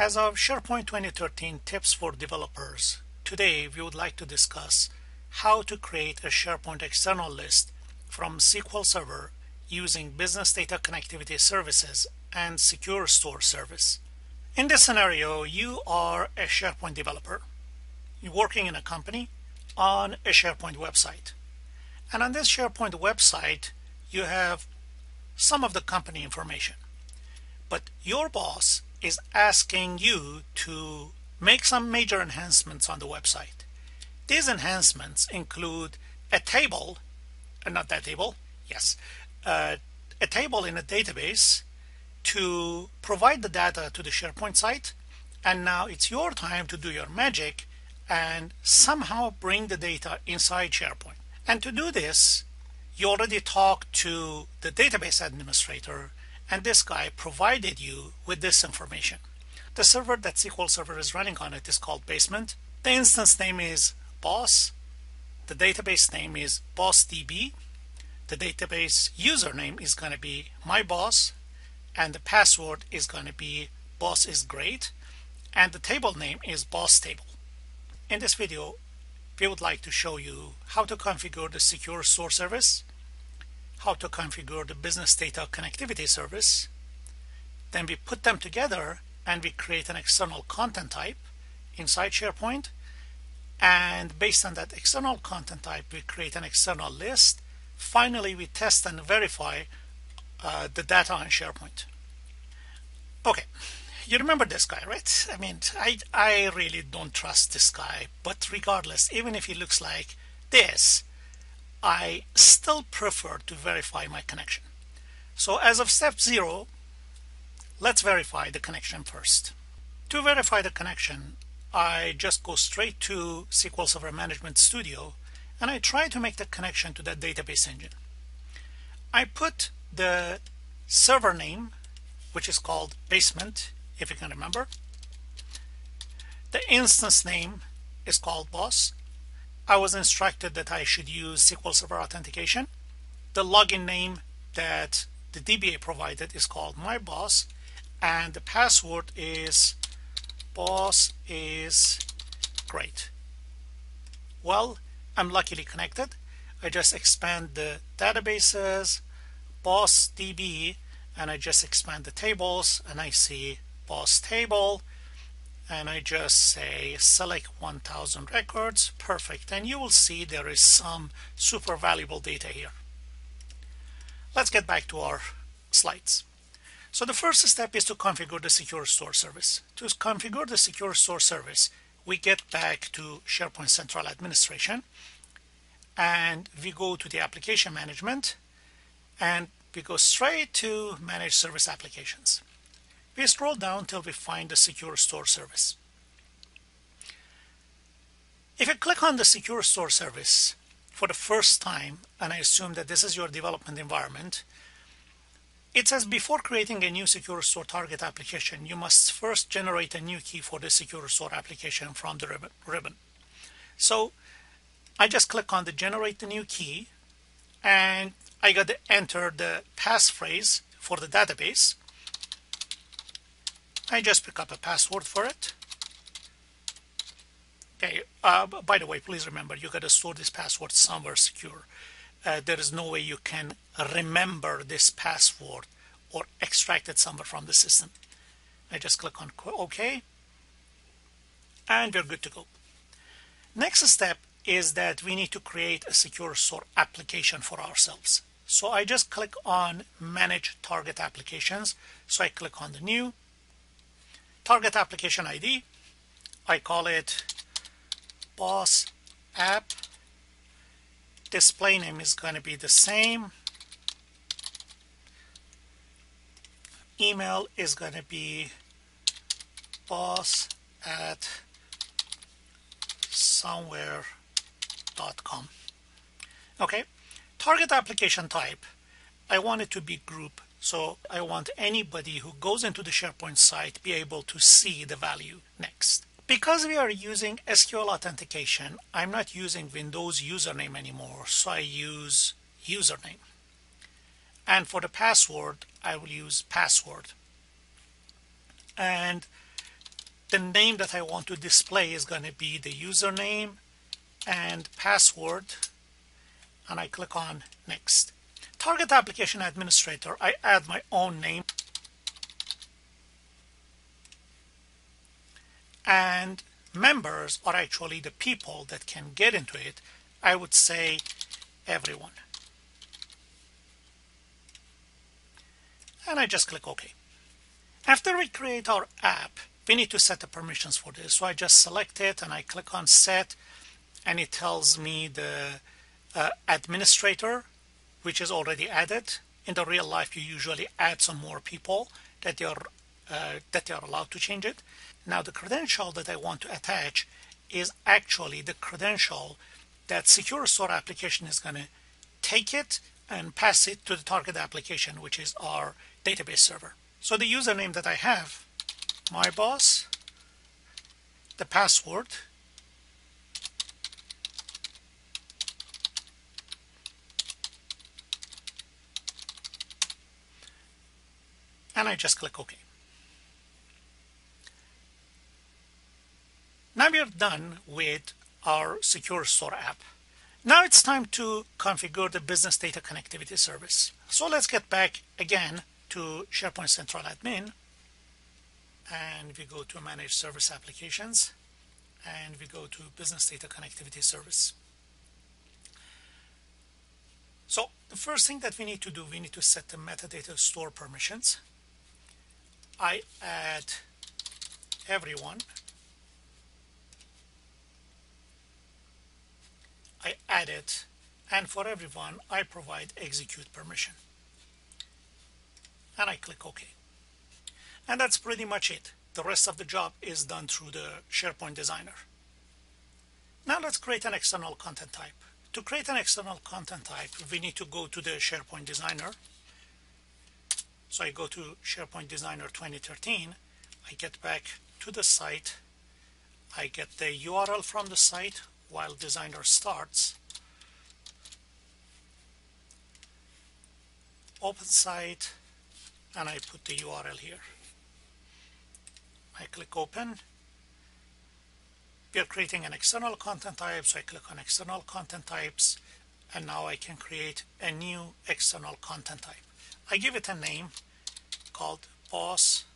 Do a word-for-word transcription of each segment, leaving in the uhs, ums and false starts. As of SharePoint twenty thirteen tips for developers, today we would like to discuss how to create a SharePoint external list from S Q L Server using Business Data Connectivity Services and Secure Store Service. In this scenario, you are a SharePoint developer. You're working in a company on a SharePoint website. And on this SharePoint website, you have some of the company information. But your boss is asking you to make some major enhancements on the website. These enhancements include a table, uh, not that table, yes, uh, a table in a database to provide the data to the SharePoint site, and now it's your time to do your magic and somehow bring the data inside SharePoint. And to do this, you already talked to the database administrator, and this guy provided you with this information. The server that S Q L Server is running on it is called Basement. The instance name is Boss. The database name is BossDB. The database username is going to be MyBoss. And the password is going to be BossIsGreat. And the table name is BossTable. In this video, we would like to show you how to configure the Secure Store Service, how to configure the Business Data Connectivity Service. Then we put them together and we create an external content type inside SharePoint. And based on that external content type, we create an external list. Finally, we test and verify uh, the data on SharePoint. Okay, you remember this guy, right? I mean, I, I really don't trust this guy, but regardless, even if he looks like this, I still prefer to verify my connection. So as of step zero, let's verify the connection first. To verify the connection, I just go straight to S Q L Server Management Studio and I try to make the connection to that database engine. I put the server name, which is called Basement, if you can remember. The instance name is called Boss. I was instructed that I should use S Q L Server Authentication. The login name that the D B A provided is called MyBoss, and the password is BossIsGreat. Well, I'm luckily connected. I just expand the databases, BossDB, and I just expand the tables, and I see BossTable. And I just say select one thousand records, perfect. And you will see there is some super valuable data here. Let's get back to our slides. So the first step is to configure the Secure Store Service. To configure the Secure Store Service, we get back to SharePoint Central Administration and we go to the Application Management and we go straight to Manage Service Applications. We scroll down till we find the Secure Store Service. If you click on the Secure Store Service for the first time, and I assume that this is your development environment, it says before creating a new Secure Store target application, you must first generate a new key for the Secure Store application from the ribbon. So I just click on the Generate the New Key, and I got to enter the passphrase for the database. I just pick up a password for it. Okay, uh, by the way, please remember, you gotta store this password somewhere secure. Uh, there is no way you can remember this password or extract it somewhere from the system. I just click on OK, and we're good to go. Next step is that we need to create a Secure Store application for ourselves. So I just click on Manage Target Applications. So I click on the New. Target application I D, I call it BossApp. Display name is going to be the same. Email is going to be boss at somewhere dot com. Okay, target application type, I want it to be group. So I want anybody who goes into the SharePoint site be able to see the value next. Because we are using S Q L authentication, I'm not using Windows username anymore, so I use username. And for the password, I will use password. And the name that I want to display is going to be the username and password, and I click on next. Target application administrator, I add my own name, and members are actually the people that can get into it. I would say everyone, and I just click OK. After we create our app, we need to set the permissions for this, so I just select it and I click on set, and it tells me the uh, administrator, which is already added. In the real life, you usually add some more people that they are uh, that they are allowed to change it. Now the credential that I want to attach is actually the credential that Secure Store application is going to take it and pass it to the target application, which is our database server. So the username that I have, MyBoss, the password, and I just click OK. Now we are done with our Secure Store app. Now it's time to configure the Business Data Connectivity Service. So let's get back again to SharePoint Central Admin, and we go to Manage Service Applications, and we go to Business Data Connectivity Service. So the first thing that we need to do, we need to set the metadata store permissions. I add everyone. I add it, and for everyone I provide execute permission, and I click OK. And that's pretty much it. The rest of the job is done through the SharePoint Designer. Now let's create an external content type. To create an external content type, we need to go to the SharePoint Designer. So I go to SharePoint Designer twenty thirteen, I get back to the site, I get the U R L from the site while Designer starts, open site, and I put the U R L here. I click open. We are creating an external content type, so I click on external content types, and now I can create a new external content type. I give it a name called Boss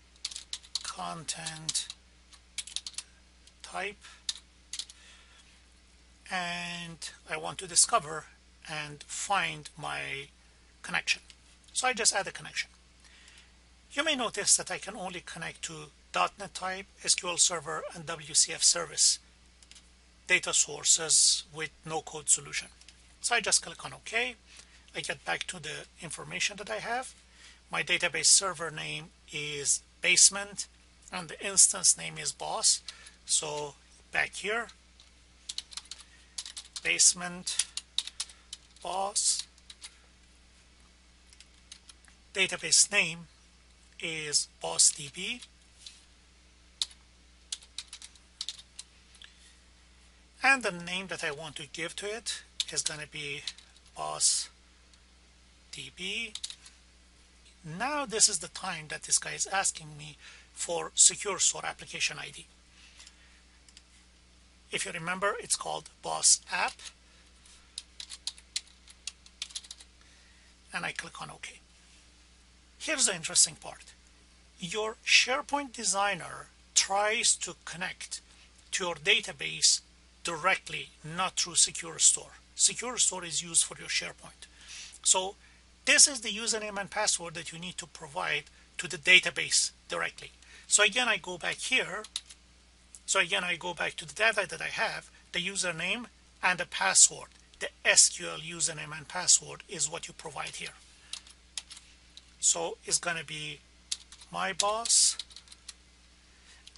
Content Type, and I want to discover and find my connection. So I just add a connection. You may notice that I can only connect to .NET type, S Q L Server, and W C F service data sources with no-code solution. So I just click on OK. I get back to the information that I have. My database server name is Basement, and the instance name is Boss. So back here, Basement, Boss. Database name is BossDB, and the name that I want to give to it is going to be BossDB. Now this is the time that this guy is asking me for Secure Store application I D. If you remember, it's called BossApp, and I click on OK. Here's the interesting part. Your SharePoint Designer tries to connect to your database directly, not through Secure Store. Secure Store is used for your SharePoint. So this is the username and password that you need to provide to the database directly. So again, I go back here. So again, I go back to the data that I have, the username and the password. The S Q L username and password is what you provide here. So it's going to be MyBoss,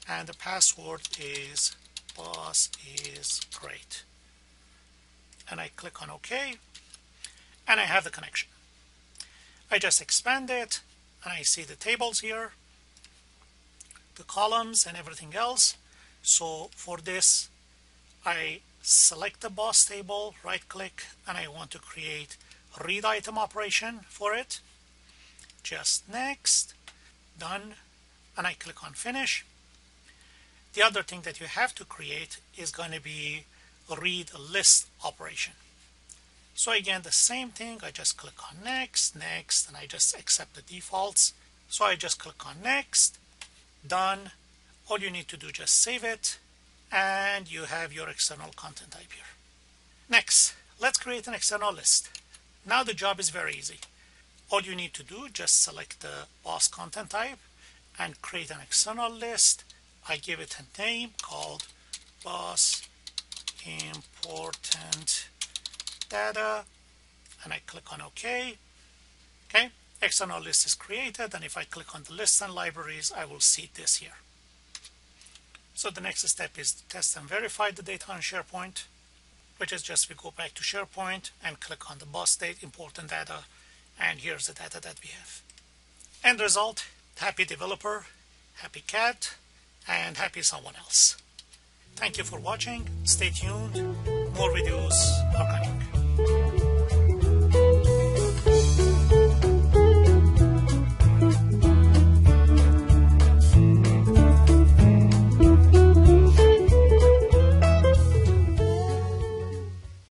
and the password is BossIsGreat. And I click on OK, and I have the connection. I just expand it, and I see the tables here, the columns, and everything else. So for this, I select the Boss table, right click, and I want to create read item operation for it. Just next, done, and I click on finish. The other thing that you have to create is going to be read list operation. So again, the same thing, I just click on next, next, and I just accept the defaults. So I just click on next, done. All you need to do, just save it, and you have your external content type here. Next, let's create an external list. Now the job is very easy. All you need to do, just select the Boss content type and create an external list. I give it a name called Boss Important Data, and I click on OK. Okay, external list is created, and if I click on the lists and libraries, I will see this here. So the next step is test and verify the data on SharePoint, which is just we go back to SharePoint and click on the Boss Data Important Data, and here's the data that we have. End result, happy developer, happy cat, and happy someone else. Thank you for watching. Stay tuned. More videos are coming.